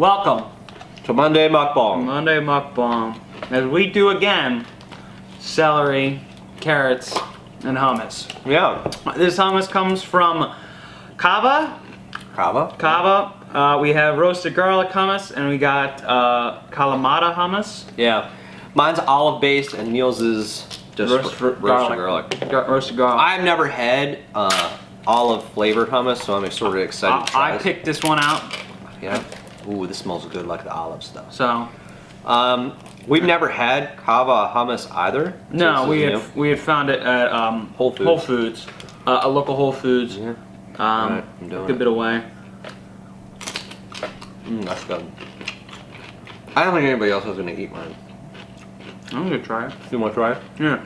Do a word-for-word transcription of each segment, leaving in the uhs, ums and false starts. Welcome to Monday Mukbang. Monday Mukbang. As we do again, celery, carrots, and hummus. Yeah. This hummus comes from Cava. Cava. Cava. Uh, we have roasted garlic hummus, and we got uh, Kalamata hummus. Yeah. Mine's olive based, and Neil's is just roasted ro garlic. Roasted garlic. Roasted garlic. I've never had uh, olive flavored hummus, so I'm sort of excited I, to try I picked this one out. Yeah. Ooh, this smells good, like the olive stuff. So, um, we've never had Cava hummus either. No, we had, we had found it at um, Whole Foods, Whole Foods uh, a local Whole Foods. Yeah. Um, right, I'm doing a good it. bit away. Mm, that's good. I don't think anybody else is gonna eat mine. I'm gonna try it. You wanna try it? Yeah.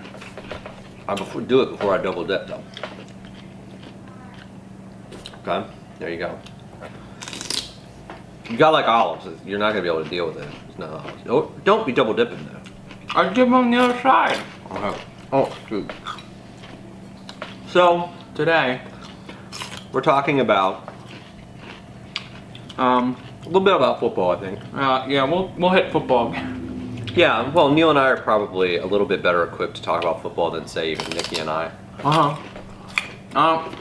I before, do it before I double dip though. Okay, there you go. You got like olives. You're not gonna be able to deal with it. It's not olives. Oh, don't be double dipping though. I dip on the other side. Okay. Oh, dude. So today we're talking about um a little bit about football, I think. Uh, yeah, we'll we'll hit football. Yeah. Well, Neil and I are probably a little bit better equipped to talk about football than say even Nikki and I. Uh huh. Um.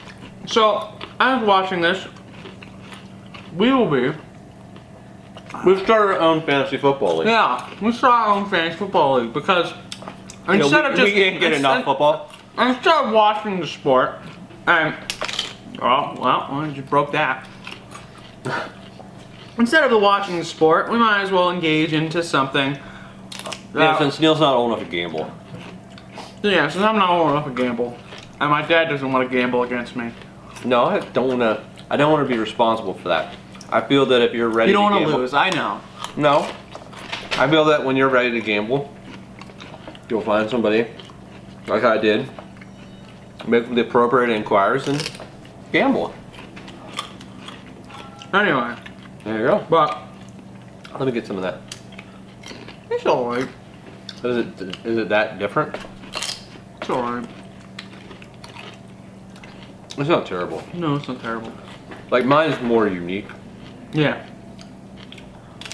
So I was watching this. We will be. We've started our own fantasy football league. Yeah, we started our own fantasy football league because instead you know, we, of just we can't get enough football. Instead of watching the sport, and oh well, I just broke that. Instead of watching the sport, we might as well engage into something. Yeah, since Neil's not old enough to gamble. Yeah, since I'm not old enough to gamble, and my dad doesn't want to gamble against me. No, I don't want to. I don't want to be responsible for that. I feel that if you're ready to gamble... You don't want to lose, I know. No. I feel that when you're ready to gamble, you'll find somebody, like I did, make the appropriate inquiries and gamble. Anyway. There you go. But... Let me get some of that. It's alright. Is it, is it that different? It's alright. It's not terrible. No, it's not terrible. Like, mine's more unique. Yeah.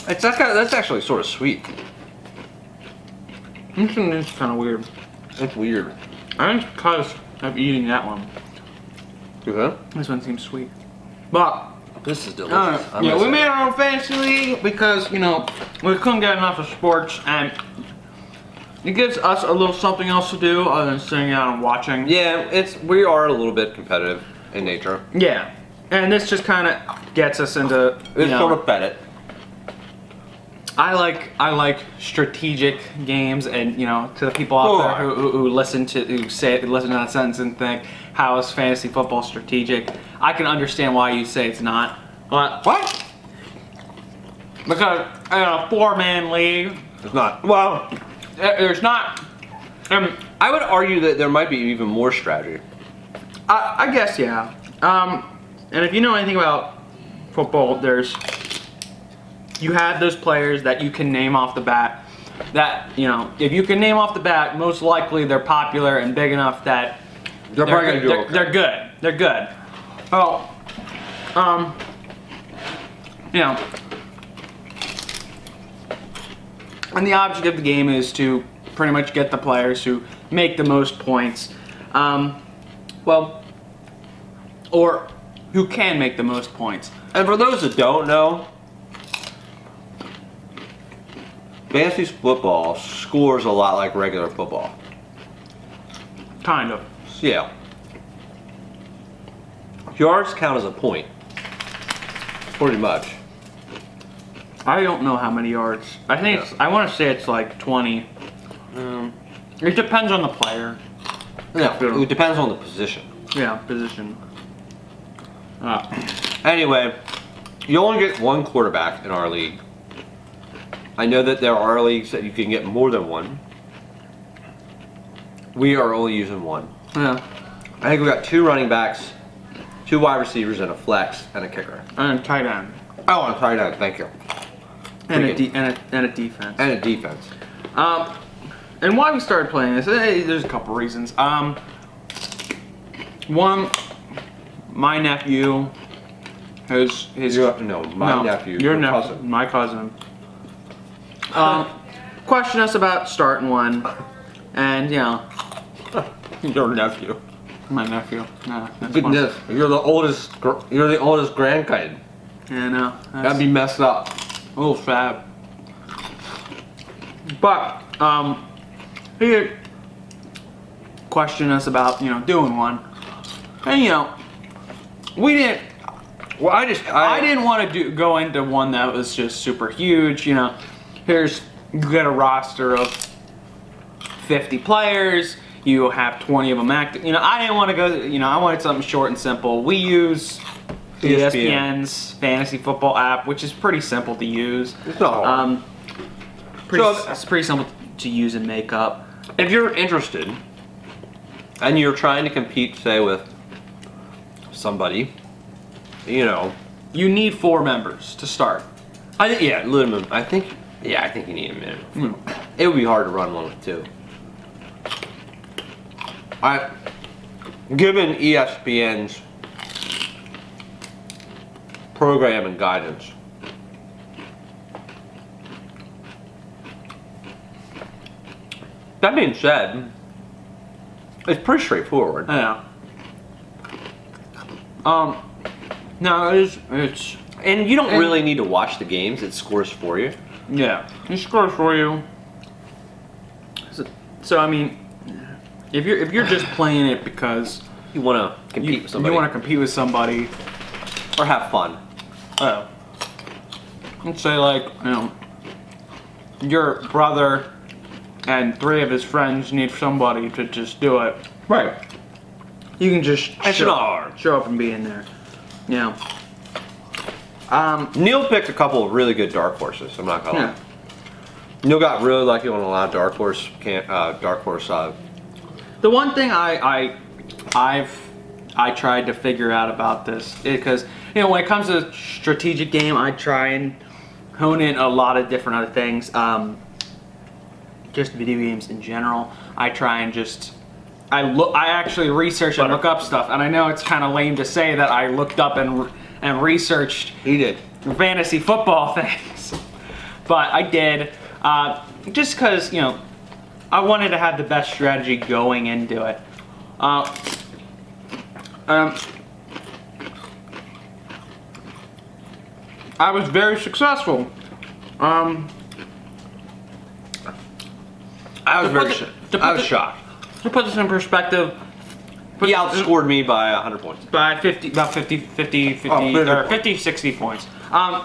It's that's, kind of, that's actually sort of sweet. This one is kind of weird. It's weird. I think it's because of eating that one. Okay. This one seems sweet. But, this is delicious. Uh, yeah, we made our own fantasy league because, you know, we couldn't get enough of sports and it gives us a little something else to do other than sitting out and watching. Yeah, it's we are a little bit competitive in nature. Yeah. And this just kind of gets us into, you it's know, sort of fed it. I like I like strategic games, and you know, to the people out oh. there who, who, who listen to who say listen to that sentence and think, how is fantasy football strategic? I can understand why you say it's not. But what? Because in a four-man league, it's not. Well, there's not. Um, I would argue that there might be even more strategy. I, I guess yeah. Um. And if you know anything about football, there's, you have those players that you can name off the bat that, you know, if you can name off the bat, most likely they're popular and big enough that they're, they're, probably good, they're, okay. they're good. They're good. Oh, um, you know, and the object of the game is to pretty much get the players who make the most points. Um, well, or... who can make the most points. And for those that don't know, fantasy football scores a lot like regular football. Kind of. Yeah. Yards count as a point. Pretty much. I don't know how many yards. I think yeah. it's, I want to say it's like twenty. Um, it depends on the player. No, it depends on the position. Yeah, position. Uh, anyway, you only get one quarterback in our league. I know that there are leagues that you can get more than one. We are only using one. Yeah. I think we got two running backs, two wide receivers, and a flex, and a kicker. And a tight end. Oh, and a tight end, thank you. And a, de and, a, and a defense. And a defense. Um, and why we started playing this, there's a couple reasons. Um, one... My nephew His, his, no, my no, nephew. Your nephew, cousin. My cousin. Um, question us about starting one, and you know. Your nephew. My nephew. No, goodness, one. You're the oldest. You're the oldest grandkid. Yeah, no. That'd be messed up. A little fab. But um, he questioned us about you know doing one, and you know, we didn't. Well, I just I, I didn't want to do go into one that was just super huge. You know, here's you get a roster of fifty players. You have twenty of them active. You know, I didn't want to go. You know, I wanted something short and simple. We use E S P N's fantasy football app, which is pretty simple to use. It's not hard. Um, pretty, so, it's pretty simple to use and make up. If you're interested, and you're trying to compete, say with somebody, you know, you need four members to start. I think yeah, minimum. I think yeah, I think you need a minimum. Mm. It would be hard to run one with two. I, given E S P N's program and guidance, that being said, it's pretty straightforward. Yeah. Um, no, it's it's and you don't and really need to watch the games. It scores for you. Yeah, it scores for you. So, so I mean. If you're if you're just playing it because you want to compete you, with somebody, you want to compete with somebody, or have fun. Oh, let's say like you know, your brother and three of his friends need somebody to just do it. Right. You can just show up, show up and be in there. Yeah. Um, Neil picked a couple of really good dark horses. I'm not gonna yeah. lie. Neil got really lucky on a lot of dark horse can't uh, dark horse. Uh, The one thing I, I, I've, I tried to figure out about this, because you know when it comes to strategic game, I try and hone in a lot of different other things, um, just video games in general. I try and just, I look, I actually research and look up stuff, and I know it's kind of lame to say that I looked up and and researched. He did fantasy football things, but I did, uh, just because you know. I wanted to have the best strategy going into it. Uh, um, I was very successful. Um, I was very the, I was the, shocked. To put this in perspective, he outscored me by one hundred points. By fifty, about fifty, fifty, fifty, oh, or fifty, sixty points. Um,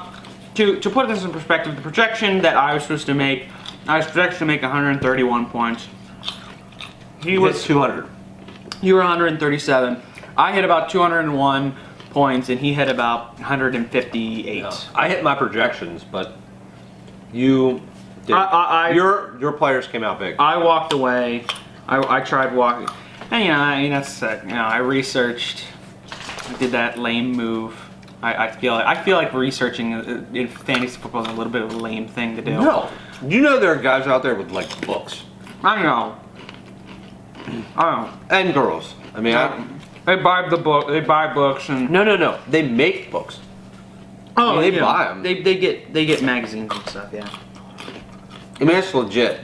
to to put this in perspective, the projection that I was supposed to make. I was projected to make one hundred thirty-one points. He was two hundred. You were one hundred thirty-seven. I hit about two hundred one points, and he hit about one hundred fifty-eight. Yeah. I hit my projections, but you did. I, I, I, your your players came out big. I walked away. I, I tried walking, and you know, I mean, that's that. You know, I researched. I did that lame move. I, I feel like I feel like researching in fantasy football is a little bit of a lame thing to do. No. You know there are guys out there with like books. I know. I know. And girls. I mean, I, they buy the book. They buy books and. No, no, no. They make books. Oh, I mean, they yeah. buy them. They they get they get magazines and stuff. Yeah. I mean, that's legit.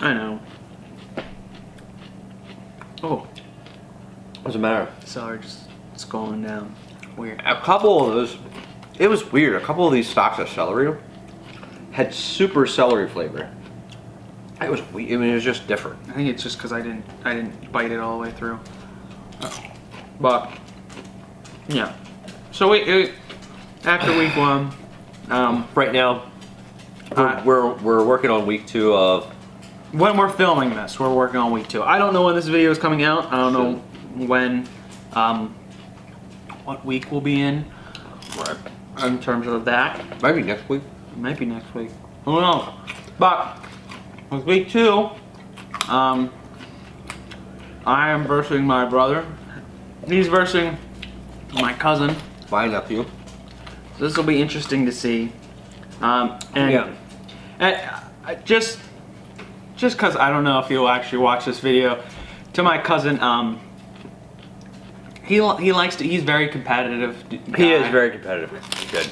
I know. Oh. What's the matter? Sorry, just it's going down. Weird. A couple of those. It was weird. A couple of these stocks of celery. Had super celery flavor. It was, I mean, it was just different. I think it's just because I didn't, I didn't bite it all the way through. Uh, but yeah. So we, it, after week one, um, right now, we're, uh, we're we're working on week two of. When we're filming this, we're working on week two. I don't know when this video is coming out. I don't know soon. when, um, what week we'll be in. Right. In terms of that. Maybe next week. Might be next week. Who knows? But with week two, um, I am versing my brother. He's versing my cousin. My nephew. So this will be interesting to see. Um, and yeah. and just just because I don't know if you'll actually watch this video, to my cousin, um, He he likes to. He's very competitive. Guy. He is very competitive. Good.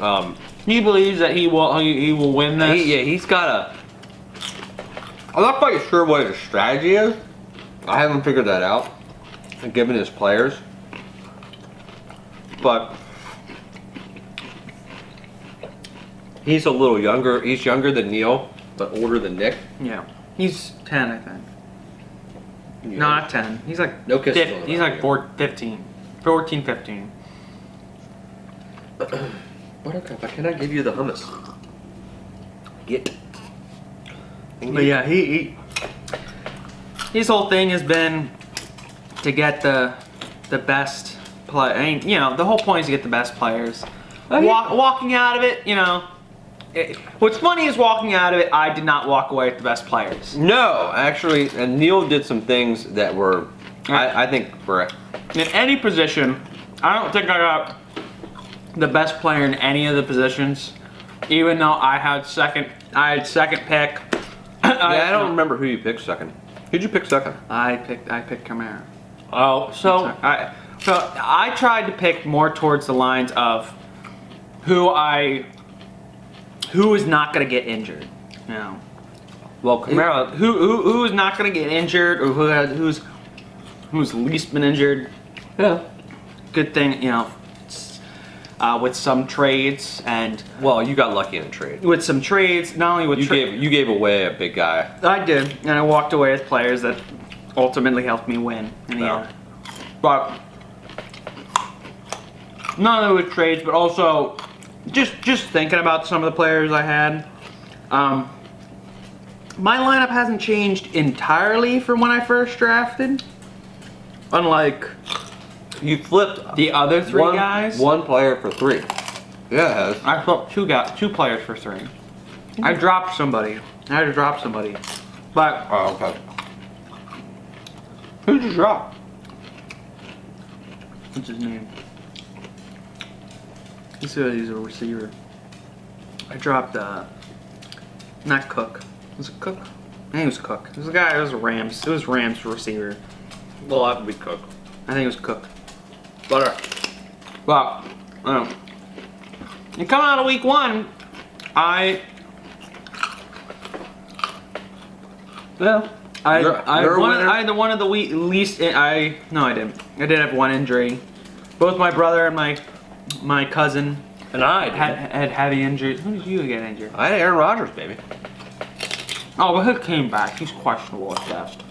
Um, he believes that he will. He, he will win this. He, yeah, he's got a. I'm not quite sure what his strategy is. I haven't figured that out, given his players. But he's a little younger. He's younger than Neil, but older than Nick. Yeah, he's ten, I think. Yeah. Not ten. He's like no kisses. He's like four, fifteen. fourteen, fifteen. Buttercup, I cannot give you the hummus. Get. But yeah, he, he. His whole thing has been to get the the best play. I mean, you know, the whole point is to get the best players. Oh, yeah. Walk, walking out of it, you know. It, what's funny is walking out of it, I did not walk away with the best players. No, actually, and Neil did some things that were, I, I think, correct. In any position, I don't think I got the best player in any of the positions, even though I had second, I had second pick. Yeah, I, I don't remember who you picked second. Who'd you pick second? I picked, I picked Kamara. Oh, so I, so I tried to pick more towards the lines of who I. Who is not going to get injured? You know. Well, Kamara, who, who, who is not going to get injured, or who has, who's who's least been injured? Yeah. Good thing, you know, uh, with some trades and... Well, you got lucky in a trade. With some trades, not only with... You gave, you gave away a big guy. I did, and I walked away with players that ultimately helped me win in the end. But not only with trades, but also... Just just thinking about some of the players I had. Um, my lineup hasn't changed entirely from when I first drafted. Unlike you flipped the other three one, guys. One player for three. Yeah, it has. I flipped two guys, two players for three. Mm-hmm. I dropped somebody. I had to drop somebody. But oh, okay. Who'd you drop? What's his name? He's a, he's a receiver. I dropped, uh, not Cook. Was it Cook? I think it was Cook. It was a guy, it was a Rams. It was Rams receiver. Well, that would be Cook. I think it was Cook. Butter. Well, I don't know. And coming out of week one, I... Well, I, you're, I, you're one, I had the one of the week, least... In, I No, I didn't. I did have one injury. Both my brother and my... My cousin and I had, had heavy injuries. Who did you get injured? I had Aaron Rodgers, baby. Oh, but he came back. He's questionable at best.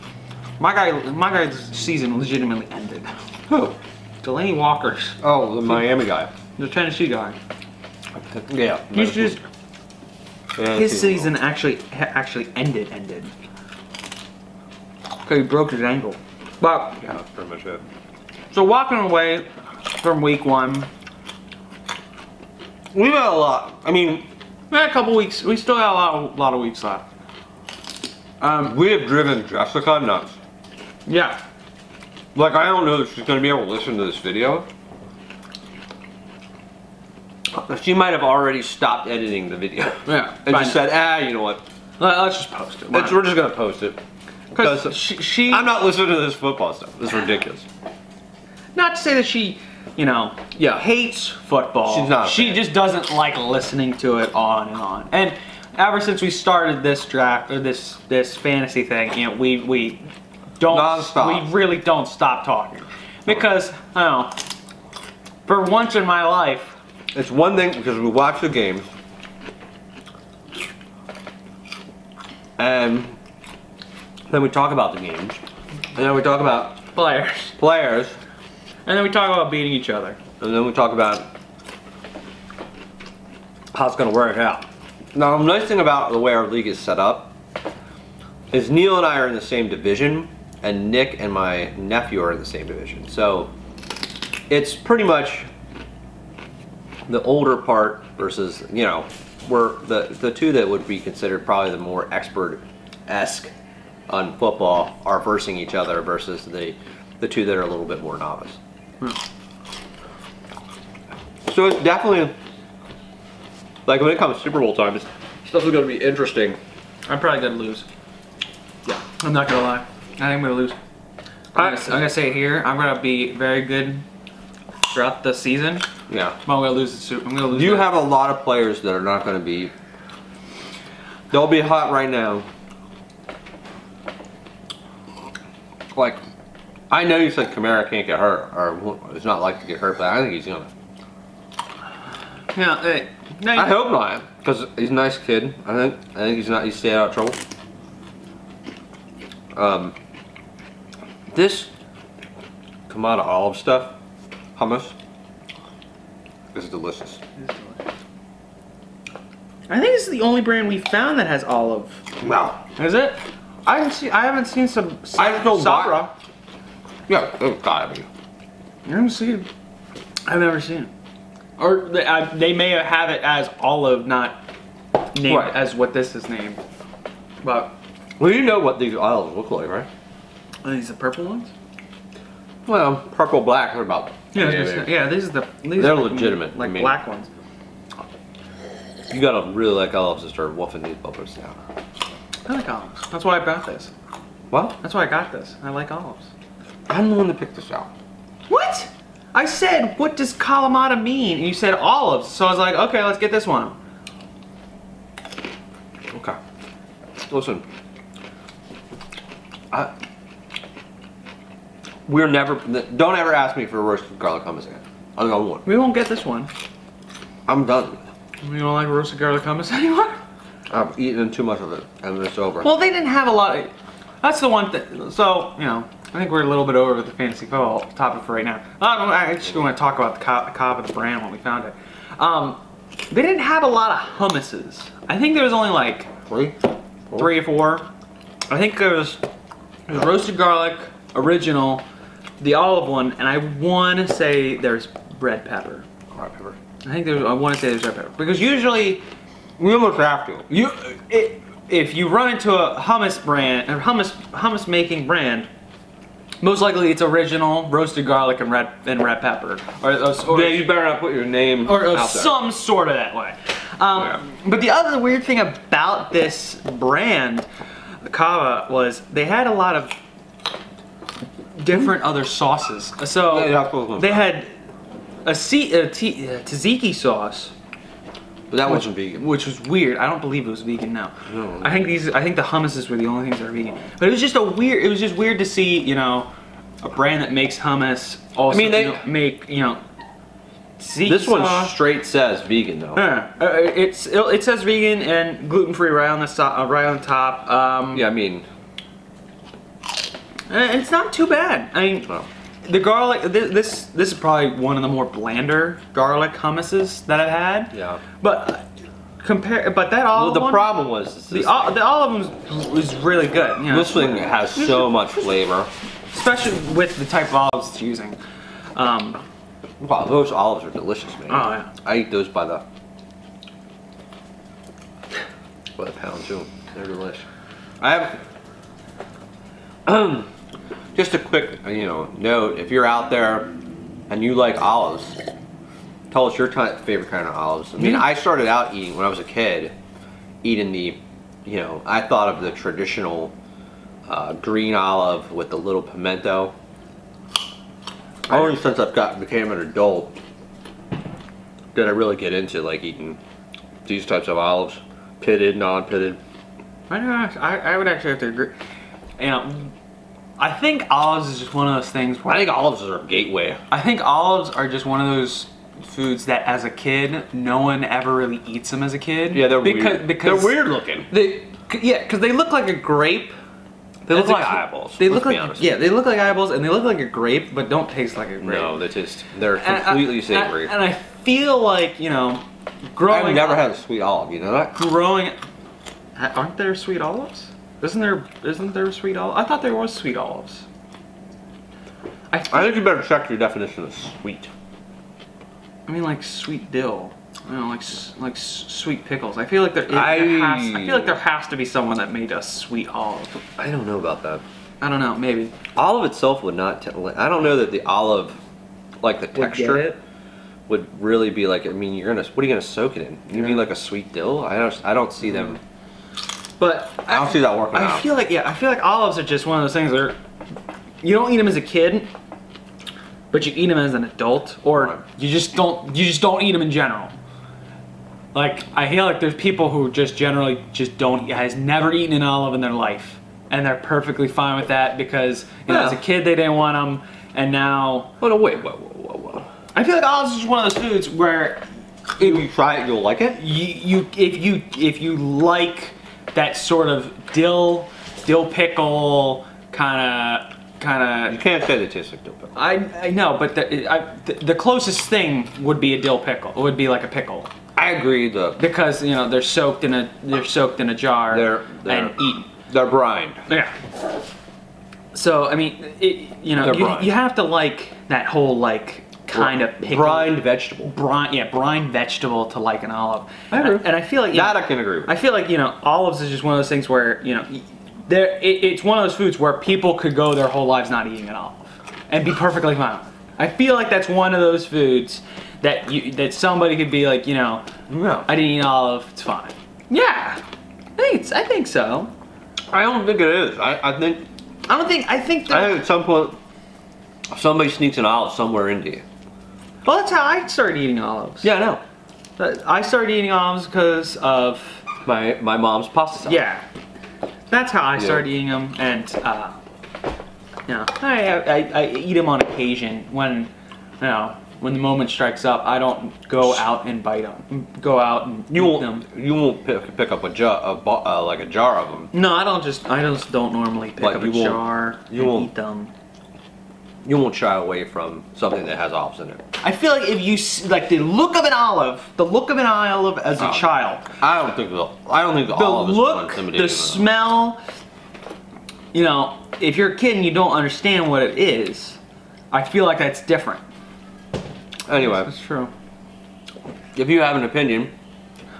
My guy, my guy's season legitimately ended. Who? Delaney Walker's. Oh, the Miami guy. The Tennessee guy. Yeah. He's just. Yeah, his season cool. actually actually ended ended. Okay, he broke his ankle. But yeah, that's pretty much it. So walking away from week one. We got a lot. I mean, we had a couple weeks. We still got a lot of, lot of weeks left. Um, we have driven Jessica nuts. Yeah. Like, I don't know if she's going to be able to listen to this video. She might have already stopped editing the video. Yeah. And just said, ah, you know what? Let's just post it. Let's, we're just going to post it. Because she, she... I'm not listening to this football stuff. This is ridiculous. Not to say that she... You know, yeah, hates football. She's not. She just doesn't like listening to it on and on. And ever since we started this draft or this this fantasy thing, you know, we we don't Non-stop. we really don't stop talking because I don't know. For once in my life, it's one thing because we watch the games and then we talk about the games and then we talk about players, players. And then we talk about beating each other. And then we talk about how it's going to work out. Now, the nice thing about the way our league is set up is Neil and I are in the same division, and Nick and my nephew are in the same division. So it's pretty much the older part versus, you know, we're the, the two that would be considered probably the more expert-esque on football are versing each other versus the, the two that are a little bit more novice. So it's definitely, like when it comes to Super Bowl time, it's definitely going to be interesting. I'm probably going to lose. Yeah. I'm not going to lie. I think I'm going to lose. I, I'm gonna say it here. I'm gonna be very good throughout the season. Yeah. But I'm gonna lose the Super. I'm gonna lose. You that. have a lot of players that are not gonna be. They'll be hot right now. Like, I know you said Kamara can't get hurt, or it's not likely to get hurt, but I think he's gonna. Yeah. Hey, no, I hope not, because he's a nice kid. I think. I think he's not. He's staying out of trouble. Um. This Kamara olive stuff, hummus, is delicious. It's delicious. I think this is the only brand we found that has olive. Wow. Is it? I haven't seen. I haven't seen some. I don't know Sabra. Yeah, it's gotta be. I haven't seen it. I've never seen it. Or they, uh, they may have it as olive, not named right. as what this is named. But well, you know what these olives look like, right? Are these the purple ones? Well, purple, black, they're about. Yeah, yeah, yeah, these are the. These they're are like, legitimate. Like I mean, black ones. You gotta really like olives to start wolfing these bubbles down. I like olives. That's why I bought this. What? That's why I got this. I like olives. I'm the one that picked this out. What? I said, what does Kalamata mean? And you said olives. So I was like, okay, let's get this one. Okay. Listen. I. We're never. Don't ever ask me for roasted garlic hummus again. I got one. We won't get this one. I'm done. You don't like roasted garlic hummus anymore? I've eaten too much of it, and it's over. Well, they didn't have a lot. Of, that's the one thing. So you know, I think we're a little bit over with the fantasy football topic for right now. I don't. I just want to talk about the Cava, the brand when we found it. Um, they didn't have a lot of hummuses. I think there was only like three, four. three or four. I think there was, there was roasted garlic original. The olive one, and I want to say there's red pepper. Red pepper. I think there's. I want to say there's red pepper because usually we almost have to. You, it, if you run into a hummus brand, a hummus hummus making brand, most likely it's original roasted garlic and red and red pepper. Or, or, or yeah, you better not put your name or, or out some there. sort of that way. Um, yeah. But the other weird thing about this brand, Cava, was they had a lot of. different other sauces. So they had a, a tzatziki sauce. But that wasn't vegan. Which was weird. I don't believe it was vegan now. No. I think these I think the hummuses were the only things that were vegan. But it was just a weird it was just weird to see, you know, a brand that makes hummus also I mean, they, you know, make, you know, tzatziki This sauce. one straight says vegan though. Yeah. Uh, it's it, it says vegan and gluten-free right on the so uh, right on top. Um Yeah, I mean It's not too bad. I mean, oh. the garlic. This, this this is probably one of the more blander garlic hummuses that I've had. Yeah. But uh, compare. But that olive. Well, the problem one, was the ol the olive was, was really good. You know, this thing has so much flavor, especially with the type of olives it's using. Um, wow, those olives are delicious, man. Oh yeah. I eat those by the by the pound too. They're delicious. I have. Um, just a quick, you know, note. If you're out there and you like olives, tell us your favorite kind of olives. I mean, I started out eating when I was a kid, eating the, you know, I thought of the traditional uh, green olive with the little pimento. Only since I've got became an adult did I really get into like eating these types of olives, pitted, non-pitted. I don't know. I I would actually have to agree. You know, I think olives is just one of those things where I think olives are a gateway. I think olives are just one of those foods that as a kid, no one ever really eats them as a kid. Yeah, they're because, weird. Because they're weird looking. They, yeah, because they look like a grape. They look like eyeballs. They look like, yeah, they look like eyeballs and they look like a grape, but don't taste like a grape. No, they taste, they're completely savory. And I feel like, you know, growing I've never had a sweet olive, you know that? Growing, aren't there sweet olives? Isn't there, isn't there sweet olive? I thought there was sweet olives. I, th I think you better check your definition of sweet. I mean like sweet dill, you know, like like sweet pickles. I feel like there, it, I... there has, I feel like there has to be someone that made a sweet olive. I don't know about that. I don't know, maybe. Olive itself would not, t I don't know that the olive, like the texture, would, would really be like, I mean, you're gonna, what are you gonna soak it in? You yeah. mean like a sweet dill? I don't, I don't see mm-hmm. them. But I don't I, see that working I out. I feel like yeah, I feel like olives are just one of those things that are you don't eat them as a kid, but you eat them as an adult, or you just don't. You just don't eat them in general. Like, I feel like there's people who just generally just don't, has never eaten an olive in their life, and they're perfectly fine with that because, you know, yeah. as a kid they didn't want them, and now. Well, no, wait, whoa, whoa, whoa, whoa. I feel like olives is one of those foods where if you try it, you'll like it. You, you, if you, if you like that sort of dill, dill pickle kind of. Kind of. You can't say they taste like dill pickle. I, I know, but the, I, the, the closest thing would be a dill pickle. It would be like a pickle. I agree, though. Because you know they're soaked in a they're soaked in a jar they're, they're, and eaten. They're brined. Yeah. So I mean, it, you know, you, you have to like that whole like kind Br of pickle. Brined vegetable. Brine, yeah, brined vegetable to like an olive. I agree. And I, and I feel like that know, I can agree with. I feel like you know olives is just one of those things where you know. There, it, it's one of those foods where people could go their whole lives not eating an olive and be perfectly fine. I feel like that's one of those foods that you, that somebody could be like, you know, no, I didn't eat an olive, it's fine. Yeah, I think, it's, I think so. I don't think it is. I, I think. I don't think. I think. That, I think at some point, somebody sneaks an olive somewhere into you. Well, that's how I started eating olives. Yeah, I know. I started eating olives because of my my mom's pasta sauce. Yeah. That's how I started yeah. eating them, and uh, you know, I, I I eat them on occasion when, you know, when the moment strikes up. I don't go out and bite them. Go out and you eat won't them. you won't pick, pick up a jar, a, uh, like a jar of them. No, I don't just I just don't normally pick like up a jar you and won't, eat them. You won't shy away from something that has olives in it. I feel like if you like the look of an olive, the look of an olive as a oh, child. I don't think the I don't think the, the olive is look, intimidating. The smell. You know, if you're a kid and you don't understand what it is, I feel like that's different. Anyway, that's true. If you have an opinion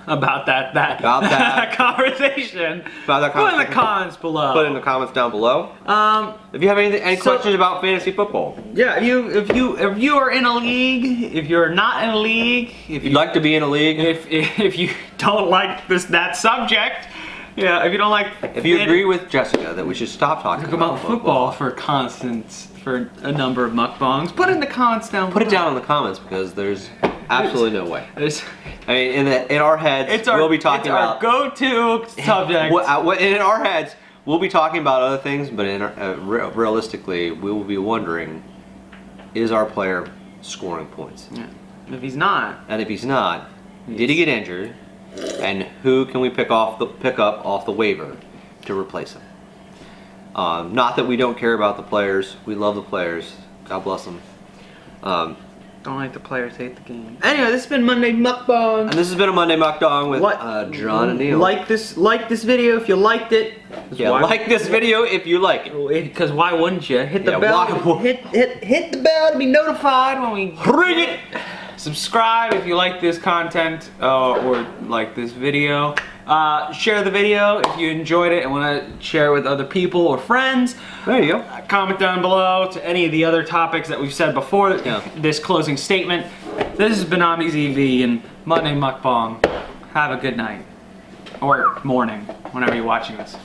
about that that about that conversation, about that conversation, put in the comments below. Put in the comments down below. Um, if you have anything, any so, questions about fantasy football? Yeah, if you if you if you are in a league, if you're not in a league, if you'd you, like to be in a league, if if, if you don't like this that subject, yeah, if you don't like, if you it, agree with Jessica that we should stop talking about, about football, football for constant for a number of mukbangs, put in the comments down. Put below. it down in the comments because there's. Absolutely no way. I mean, in, the, in our heads, it's our, we'll be talking it's about go-to subject. In our heads, we'll be talking about other things, but in our, uh, realistically, we will be wondering: is our player scoring points? Yeah. If he's not, and if he's not, he's... did he get injured? And who can we pick off the pick up off the waiver to replace him? Um, not that we don't care about the players; we love the players. God bless them. Um, Don't like the players, hate the game. Anyway, this has been Monday Mukbang. And this has been a Monday Mukbang with like, uh, John and Neil. Like this, like this video if you liked it. Yeah, like this video if you like it. Because why wouldn't you? Hit the yeah, bell. Why? Hit hit hit the bell to be notified when we bring it. Subscribe if you like this content uh, or like this video. Uh, share the video if you enjoyed it and want to share it with other people or friends. There you go. Uh, comment down below to any of the other topics that we've said before yeah. this closing statement. This has been Omnis Eat Vegan and Monday Mukbang. Have a good night or morning whenever you're watching this.